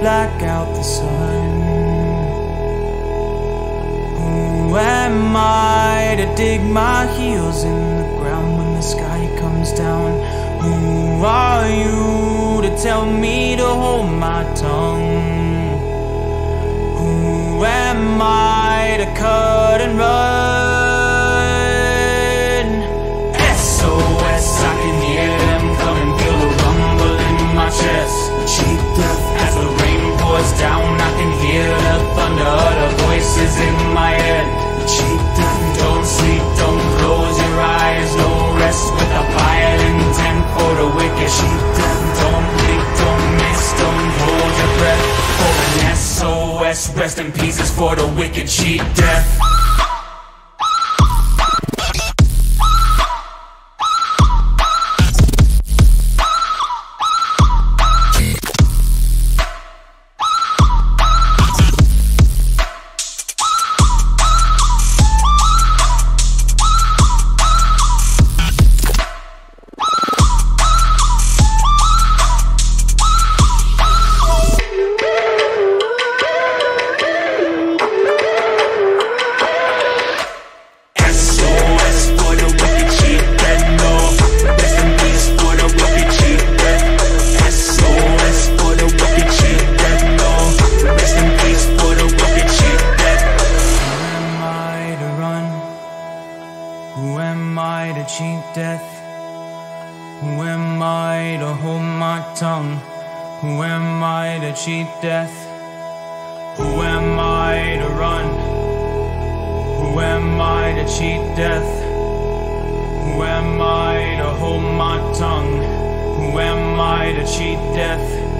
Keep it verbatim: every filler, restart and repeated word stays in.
black out the sun. Who am I to dig my heels in the ground when the sky comes down? Who are you to tell me to hold my tongue? Who am I to cut and run? S O S, I can hear them coming, feel the rumble in my chest. Cheat death as the rain pours down, I can hear the thunder, the voices in my head. Cheat death, don't sleep, don't close your eyes, no rest with a violent intent for the wicked. Cheat death, don't blink, don't miss, don't hold your breath. For an S O S, rest in pieces for the wicked. Cheat death. Who am I to cheat death? Who am I to hold my tongue? Who am I to cheat death? Who am I to run? Who am I to cheat death? Who am I to hold my tongue? Who am I to cheat death?